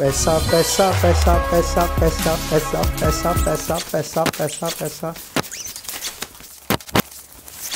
पैसा पैसा पैसा पैसा पैसा पैसा पैसा पैसा पैसा पैसा पैसा।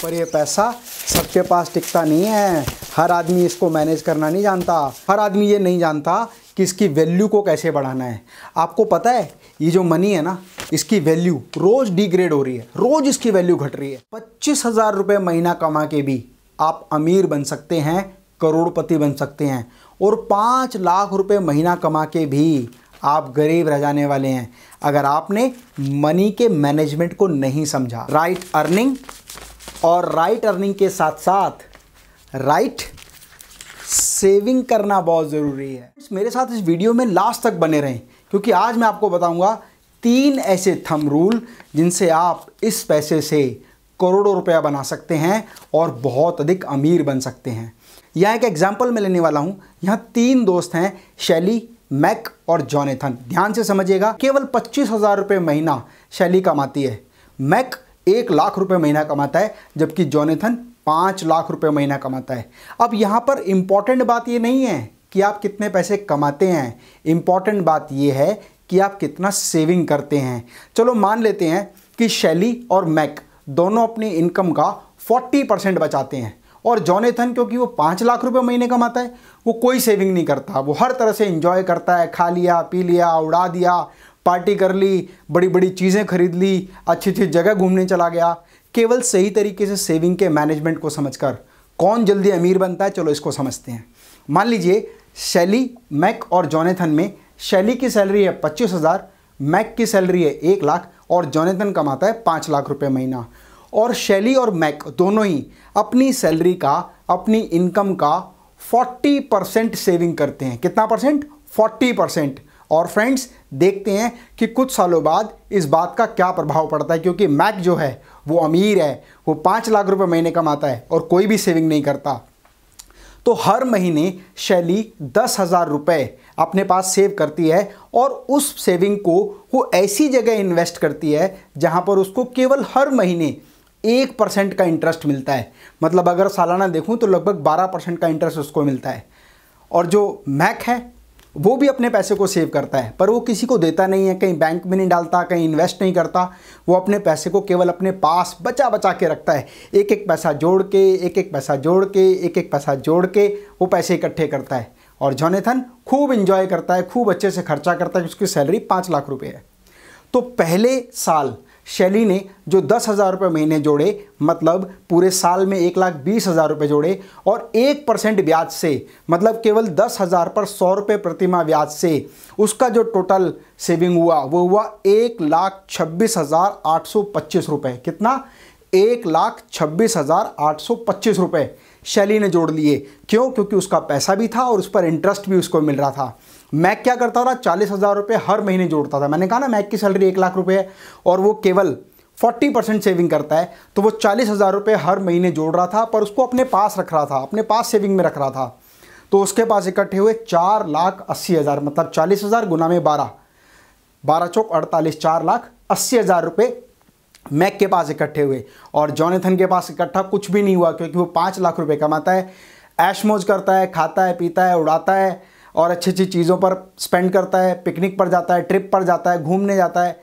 पर ये पैसा सबके पास टिकता नहीं है, हर आदमी इसको मैनेज करना नहीं जानता, हर आदमी ये नहीं जानता कि इसकी वैल्यू को कैसे बढ़ाना है। आपको पता है ये जो मनी है ना, इसकी वैल्यू रोज़ डिग्रेड हो रही है, रोज़ इसकी वैल्यू घट रही है। 25,000 रुपये महीना कमा के भी आप अमीर बन सकते हैं, करोड़पति बन सकते हैं, और 5 लाख रुपए महीना कमा के भी आप गरीब रह जाने वाले हैं अगर आपने मनी के मैनेजमेंट को नहीं समझा। राइट अर्निंग और राइट अर्निंग के साथ साथ राइट सेविंग करना बहुत ज़रूरी है। मेरे साथ इस वीडियो में लास्ट तक बने रहें, क्योंकि आज मैं आपको बताऊंगा 3 ऐसे थंब रूल जिनसे आप इस पैसे से करोड़ों रुपया बना सकते हैं और बहुत अधिक अमीर बन सकते हैं। यहाँ एक एग्जाम्पल मैं लेने वाला हूँ। यहाँ 3 दोस्त हैं, शैली, मैक और जॉनेथन। ध्यान से समझिएगा, केवल 25,000 रुपये महीना शैली कमाती है, मैक 1 लाख रुपये महीना कमाता है, जबकि जॉनेथन 5 लाख रुपये महीना कमाता है। अब यहाँ पर इम्पॉर्टेंट बात ये नहीं है कि आप कितने पैसे कमाते हैं, इम्पॉर्टेंट बात ये है कि आप कितना सेविंग करते हैं। चलो मान लेते हैं कि शैली और मैक दोनों अपनी इनकम का 40% बचाते हैं, और जॉनेथन क्योंकि वो 5 लाख रुपये महीने कमाता है, वो कोई सेविंग नहीं करता, वो हर तरह से इंजॉय करता है, खा लिया, पी लिया, उड़ा दिया, पार्टी कर ली, बड़ी बड़ी चीज़ें खरीद ली, अच्छी अच्छी जगह घूमने चला गया। केवल सही तरीके से सेविंग के मैनेजमेंट को समझकर कौन जल्दी अमीर बनता है, चलो इसको समझते हैं। मान लीजिए शैली, मैक और जॉनेथन में शैली की सैलरी है 25,000, मैक की सैलरी है 1 लाख और जॉनेथन कमाता है 5 लाख रुपये महीना। और शैली और मैक दोनों ही अपनी सैलरी का, अपनी इनकम का 40% सेविंग करते हैं। कितना परसेंट? 40%। और फ्रेंड्स, देखते हैं कि कुछ सालों बाद इस बात का क्या प्रभाव पड़ता है, क्योंकि मैक जो है वो अमीर है, वो 5 लाख रुपए महीने कमाता है और कोई भी सेविंग नहीं करता। तो हर महीने शैली 10,000 रुपये अपने पास सेव करती है और उस सेविंग को वो ऐसी जगह इन्वेस्ट करती है जहाँ पर उसको केवल हर महीने 1% का इंटरेस्ट मिलता है। मतलब अगर सालाना देखूँ तो लगभग 12% का इंटरेस्ट उसको मिलता है। और जो मैक है वो भी अपने पैसे को सेव करता है, पर वो किसी को देता नहीं है, कहीं बैंक में नहीं डालता, कहीं इन्वेस्ट नहीं करता, वो अपने पैसे को केवल अपने पास बचा बचा के रखता है। एक एक पैसा जोड़ के, एक एक पैसा जोड़ के, एक एक पैसा जोड़ के वो पैसे इकट्ठे करता है। और जॉनेथन खूब इंजॉय करता है, खूब अच्छे से खर्चा करता है, उसकी सैलरी 5 लाख रुपये है। तो पहले साल शैली ने जो 10,000 रुपये महीने जोड़े, मतलब पूरे साल में 1,20,000 रुपये जोड़े, और 1% ब्याज से, मतलब केवल 10,000 पर 100 रुपये प्रतिमाह ब्याज से उसका जो टोटल सेविंग हुआ वो हुआ 1,26,825 रुपये। कितना? 1,26,825 रुपये शैली ने जोड़ लिए। क्यों? क्योंकि उसका पैसा भी था और उस पर इंटरेस्ट भी उसको मिल रहा था। मैक क्या करता था? 40,000 रुपये हर महीने जोड़ता था। मैंने कहा ना, मैक की सैलरी 1 लाख रुपये है और वो केवल 40% सेविंग करता है, तो वो 40,000 रुपये हर महीने जोड़ रहा था, पर उसको अपने पास रख रहा था, अपने पास सेविंग में रख रहा था। तो उसके पास इकट्ठे हुए 4,80,000, मतलब 40,000 गुना में 12, 12 चौक 48, 4,80,000 रुपये मैक के पास इकट्ठे हुए। और जॉनेथन के पास इकट्ठा कुछ भी नहीं हुआ, क्योंकि वो 5 लाख रुपये कमाता है, ऐशमौज करता है, खाता है, पीता है, उड़ाता है और अच्छी अच्छी चीज़ों पर स्पेंड करता है, पिकनिक पर जाता है, ट्रिप पर जाता है, घूमने जाता है,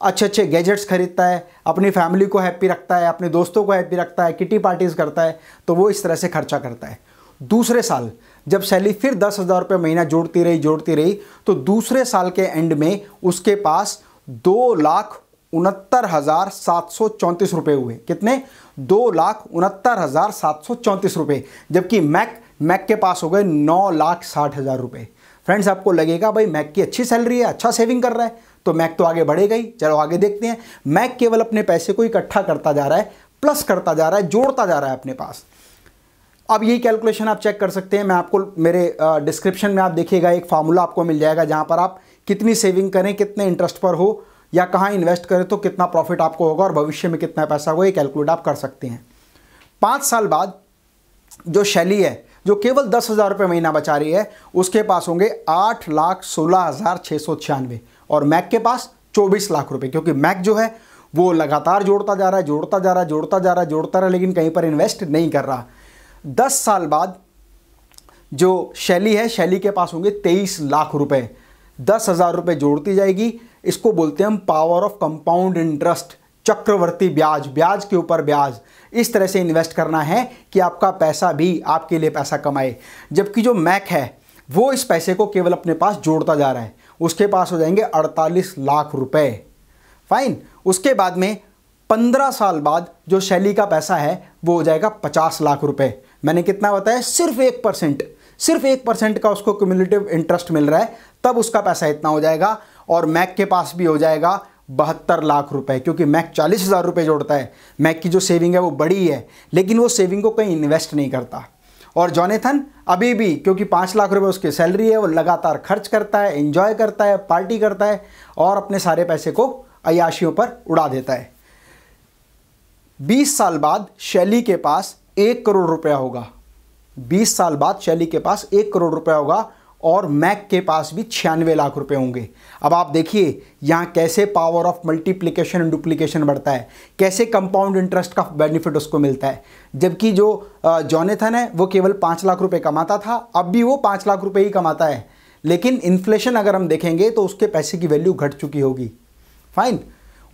अच्छे अच्छे गैजेट्स खरीदता है, अपनी फैमिली को हैप्पी रखता है, अपने दोस्तों को हैप्पी रखता है, किटी पार्टीज़ करता है। तो वो इस तरह से खर्चा करता है। दूसरे साल जब शैली फिर 10,000 रुपये महीना जोड़ती रही, तो दूसरे साल के एंड में उसके पास 2,69,734 रुपये हुए। कितने? 2,69,734 रुपये। जबकि मैक के पास हो गए 9,60,000 रुपये। फ्रेंड्स, आपको लगेगा भाई मैक की अच्छी सैलरी है, अच्छा सेविंग कर रहा है, तो मैक तो आगे बढ़ेगा ही। चलो आगे देखते हैं। मैक केवल अपने पैसे को इकट्ठा करता जा रहा है, प्लस करता जा रहा है, जोड़ता जा रहा है अपने पास। अब यही कैलकुलेशन आप चेक कर सकते हैं। मैं आपको मेरे डिस्क्रिप्शन में आप देखिएगा एक फार्मूला आपको मिल जाएगा, जहाँ पर आप कितनी सेविंग करें, कितने इंटरेस्ट पर हो, या कहाँ इन्वेस्ट करें तो कितना प्रॉफिट आपको होगा और भविष्य में कितना पैसा होगा, ये कैलकुलेट आप कर सकते हैं। 5 साल बाद जो शैली है, जो केवल 10,000 रुपये महीना बचा रही है, उसके पास होंगे 8,16,696 और मैक के पास 24 लाख रुपये। क्योंकि मैक जो है वो लगातार जोड़ता जा रहा है, लेकिन कहीं पर इन्वेस्ट नहीं कर रहा। 10 साल बाद जो शैली है, शैली के पास होंगे 23 लाख रुपये। 10,000 रुपये जोड़ती जाएगी। इसको बोलते हैं हम पावर ऑफ कंपाउंड इंटरेस्ट, चक्रवर्ती ब्याज, ब्याज के ऊपर ब्याज। इस तरह से इन्वेस्ट करना है कि आपका पैसा भी आपके लिए पैसा कमाए। जबकि जो मैक है वो इस पैसे को केवल अपने पास जोड़ता जा रहा है, उसके पास हो जाएंगे 48 लाख रुपए। फाइन। उसके बाद में 15 साल बाद जो शैली का पैसा है वो हो जाएगा 50 लाख रुपए। मैंने कितना बताया? सिर्फ 1%, सिर्फ 1% का उसको क्यूमुलेटिव इंटरेस्ट मिल रहा है, तब उसका पैसा इतना हो जाएगा। और मैक के पास भी हो जाएगा 72 लाख रुपए, क्योंकि मैक 40,000 रुपये जोड़ता है। मैक की जो सेविंग है वो बड़ी है, लेकिन वो सेविंग को कहीं इन्वेस्ट नहीं करता। और जॉनेथन अभी भी, क्योंकि 5 लाख रुपए उसकी सैलरी है, वो लगातार खर्च करता है, एंजॉय करता है, पार्टी करता है और अपने सारे पैसे को अयाशियों पर उड़ा देता है। 20 साल बाद शैली के पास 1 करोड़ रुपया होगा। 20 साल बाद शैली के पास 1 करोड़ रुपया होगा और मैक के पास भी 96 लाख रुपए होंगे। अब आप देखिए यहाँ कैसे power of multiplication and duplication बढ़ता है, कैसे कंपाउंड इंटरेस्ट का बेनिफिट उसको मिलता है। जबकि जो जॉनेथन है वो केवल 5 लाख रुपए कमाता था, अब भी वो 5 लाख रुपए ही कमाता है, लेकिन इन्फ्लेशन अगर हम देखेंगे तो उसके पैसे की वैल्यू घट चुकी होगी। फाइन।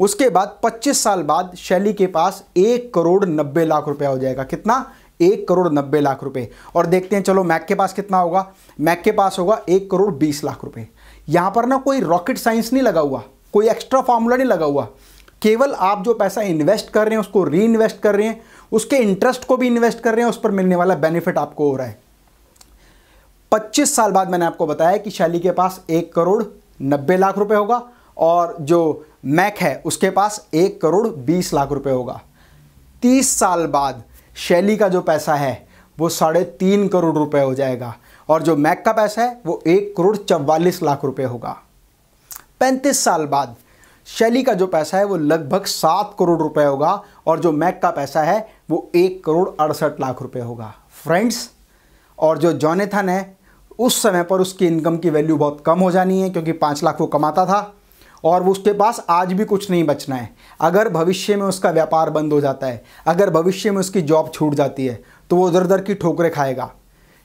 उसके बाद 25 साल बाद शैली के पास 1 करोड़ 90 लाख रुपया हो जाएगा। कितना? 1 करोड़ 90 लाख रुपए। और देखते हैं चलो मैक के पास कितना होगा। मैक के पास होगा 1 करोड़ 20 लाख रुपए। यहाँ पर ना कोई रॉकेट साइंस नहीं लगा हुआ, कोई एक्स्ट्रा फॉर्मूला नहीं लगा हुआ, केवल आप जो पैसा इन्वेस्ट कर रहे हैं उसको री इन्वेस्ट कर रहे हैं, उसके इंटरेस्ट को भी इन्वेस्ट कर रहे हैं, उस पर मिलने वाला बेनिफिट आपको हो रहा है। 25 साल बाद मैंने आपको बताया कि शैली के पास 1 करोड़ 90 लाख रुपए होगा और जो मैक है उसके पास 1 करोड़ 20 लाख रुपए होगा। 30 साल बाद शैली का जो पैसा है वो 3.5 करोड़ रुपए हो जाएगा और जो मैक का पैसा है वो 1 करोड़ 44 लाख रुपए होगा। 35 साल बाद शैली का जो पैसा है वो लगभग 7 करोड़ रुपए होगा और जो मैक का पैसा है वो 1 करोड़ 68 लाख रुपए होगा। फ्रेंड्स, और जो जॉनेथन है उस समय पर उसकी इनकम की वैल्यू बहुत कम हो जानी है, क्योंकि 5 लाख वो कमाता था और वो उसके पास आज भी कुछ नहीं बचना है। अगर भविष्य में उसका व्यापार बंद हो जाता है, अगर भविष्य में उसकी जॉब छूट जाती है, तो वो उधर उधर की ठोकरें खाएगा,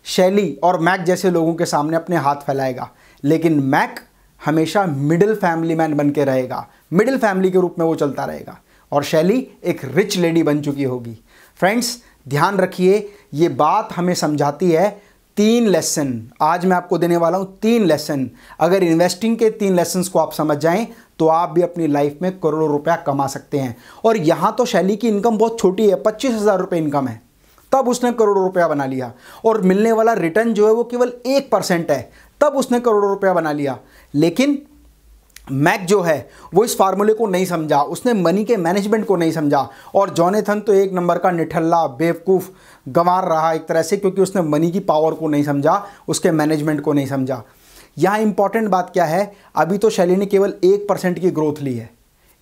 शैली और मैक जैसे लोगों के सामने अपने हाथ फैलाएगा। लेकिन मैक हमेशा मिडिल फैमिली मैन बन के रहेगा, मिडिल फैमिली के रूप में वो चलता रहेगा और शैली एक रिच लेडी बन चुकी होगी। फ्रेंड्स, ध्यान रखिए, ये बात हमें समझाती है 3 लेसन। आज मैं आपको देने वाला हूँ 3 लेसन। अगर इन्वेस्टिंग के 3 लेसन्स को आप समझ जाएं तो आप भी अपनी लाइफ में करोड़ों रुपया कमा सकते हैं। और यहाँ तो शैली की इनकम बहुत छोटी है, 25,000 रुपये इनकम है, तब उसने करोड़ों रुपया बना लिया। और मिलने वाला रिटर्न जो है वो केवल 1% है, तब उसने करोड़ों रुपया बना लिया। लेकिन मैक जो है वो इस फार्मूले को नहीं समझा, उसने मनी के मैनेजमेंट को नहीं समझा। और जॉनेथन तो एक नंबर का निठल्ला, बेवकूफ़, गंवार रहा एक तरह से, क्योंकि उसने मनी की पावर को नहीं समझा, उसके मैनेजमेंट को नहीं समझा। यहाँ इंपॉर्टेंट बात क्या है, अभी तो शैली ने केवल 1% की ग्रोथ ली है,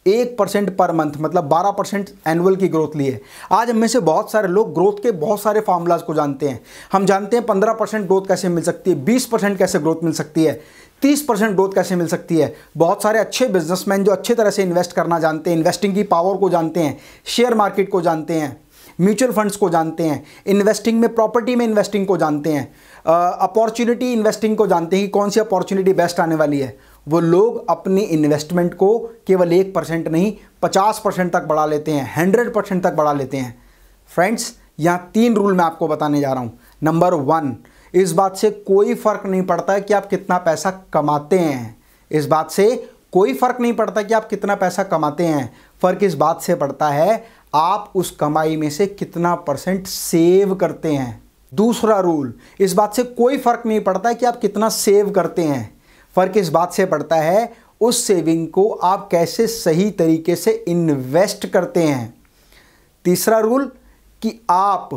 1% पर मंथ, मतलब 12% एनुअल की ग्रोथ ली है। आज हम में से बहुत सारे लोग ग्रोथ के बहुत सारे फार्मूलाज को जानते हैं। हम जानते हैं 15% ग्रोथ कैसे मिल सकती है, 20% कैसे ग्रोथ मिल सकती है, 30% ग्रोथ कैसे मिल सकती है। बहुत सारे अच्छे बिजनेसमैन जो अच्छे तरह से इन्वेस्ट करना जानते हैं, इन्वेस्टिंग की पावर को जानते हैं, शेयर मार्केट को जानते हैं, म्यूचुअल फंड्स को जानते हैं, इन्वेस्टिंग में प्रॉपर्टी में इन्वेस्टिंग को जानते हैं, अपॉर्चुनिटी इन्वेस्टिंग को जानते हैं कि कौन सी अपॉर्चुनिटी बेस्ट आने वाली है, वो लोग अपनी इन्वेस्टमेंट को केवल 1% नहीं 50% तक बढ़ा लेते हैं, 100% तक बढ़ा लेते हैं। फ्रेंड्स, यहाँ 3 रूल मैं आपको बताने जा रहा हूँ। नंबर 1, इस बात से कोई फ़र्क नहीं पड़ता है कि आप कितना पैसा कमाते हैं, इस बात से कोई फ़र्क नहीं पड़ता कि आप कितना पैसा कमाते हैं। फ़र्क इस बात से पड़ता है आप उस कमाई में से कितना % सेव करते हैं। दूसरा रूल, इस बात से कोई फ़र्क नहीं पड़ता है कि आप कितना सेव करते हैं। फ़र्क इस बात से पड़ता है उस सेविंग को आप कैसे सही तरीके से इन्वेस्ट करते हैं। तीसरा रूल, कि आप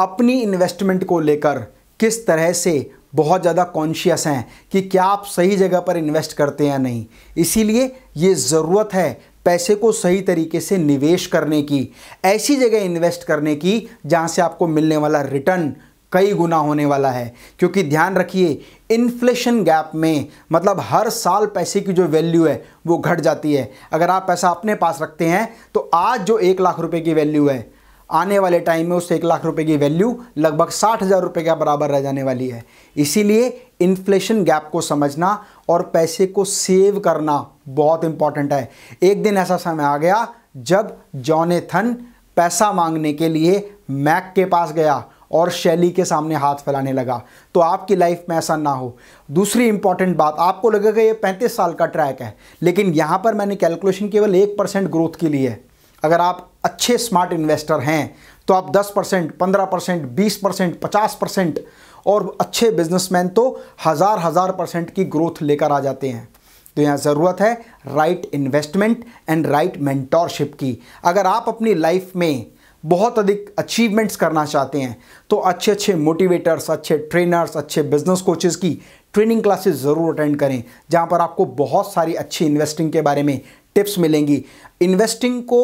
अपनी इन्वेस्टमेंट को लेकर किस तरह से बहुत ज़्यादा कॉन्शियस हैं कि क्या आप सही जगह पर इन्वेस्ट करते हैं या नहीं। इसीलिए ये ज़रूरत है पैसे को सही तरीके से निवेश करने की, ऐसी जगह इन्वेस्ट करने की जहाँ से आपको मिलने वाला रिटर्न कई गुना होने वाला है। क्योंकि ध्यान रखिए, इन्फ्लेशन गैप में, मतलब हर साल पैसे की जो वैल्यू है वो घट जाती है। अगर आप पैसा अपने पास रखते हैं तो आज जो 1 लाख रुपये की वैल्यू है, आने वाले टाइम में उस 1 लाख रुपए की वैल्यू लगभग 60,000 रुपये के बराबर रह जाने वाली है। इसीलिए इन्फ्लेशन गैप को समझना और पैसे को सेव करना बहुत इंपॉर्टेंट है। एक दिन ऐसा समय आ गया जब जॉनेथन पैसा मांगने के लिए मैक के पास गया और शैली के सामने हाथ फैलाने लगा। तो आपकी लाइफ में ऐसा ना हो। दूसरी इंपॉर्टेंट बात, आपको लगेगा ये 35 साल का ट्रैक है, लेकिन यहाँ पर मैंने कैलकुलेशन केवल 1% ग्रोथ के लिए है। अगर आप अच्छे स्मार्ट इन्वेस्टर हैं तो आप 10%, 15%, 20%, 50% और अच्छे बिजनेसमैन तो हज़ार % की ग्रोथ लेकर आ जाते हैं। तो यहाँ ज़रूरत है right investment and right mentorship की। अगर आप अपनी लाइफ में बहुत अधिक अचीवमेंट्स करना चाहते हैं तो अच्छे अच्छे मोटिवेटर्स, अच्छे ट्रेनर्स, अच्छे बिजनेस कोचेस की ट्रेनिंग क्लासेस ज़रूर अटेंड करें, जहाँ पर आपको बहुत सारी अच्छी इन्वेस्टिंग के बारे में टिप्स मिलेंगी। इन्वेस्टिंग को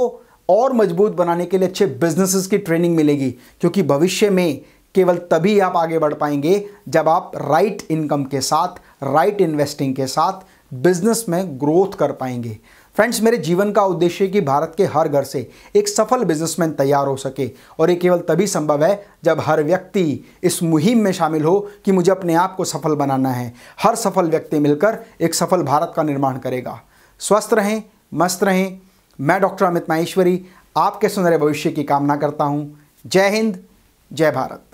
और मजबूत बनाने के लिए अच्छे बिजनेसेस की ट्रेनिंग मिलेगी, क्योंकि भविष्य में केवल तभी आप आगे बढ़ पाएंगे जब आप राइट इनकम के साथ, राइट इन्वेस्टिंग के साथ बिजनेस में ग्रोथ कर पाएंगे। फ्रेंड्स, मेरे जीवन का उद्देश्य है कि भारत के हर घर से एक सफल बिजनेसमैन तैयार हो सके, और ये केवल तभी संभव है जब हर व्यक्ति इस मुहिम में शामिल हो कि मुझे अपने आप को सफल बनाना है। हर सफल व्यक्ति मिलकर एक सफल भारत का निर्माण करेगा। स्वस्थ रहें, मस्त रहें। मैं डॉक्टर अमित माहेश्वरी आपके सुनहरे भविष्य की कामना करता हूँ। जय हिंद, जय भारत।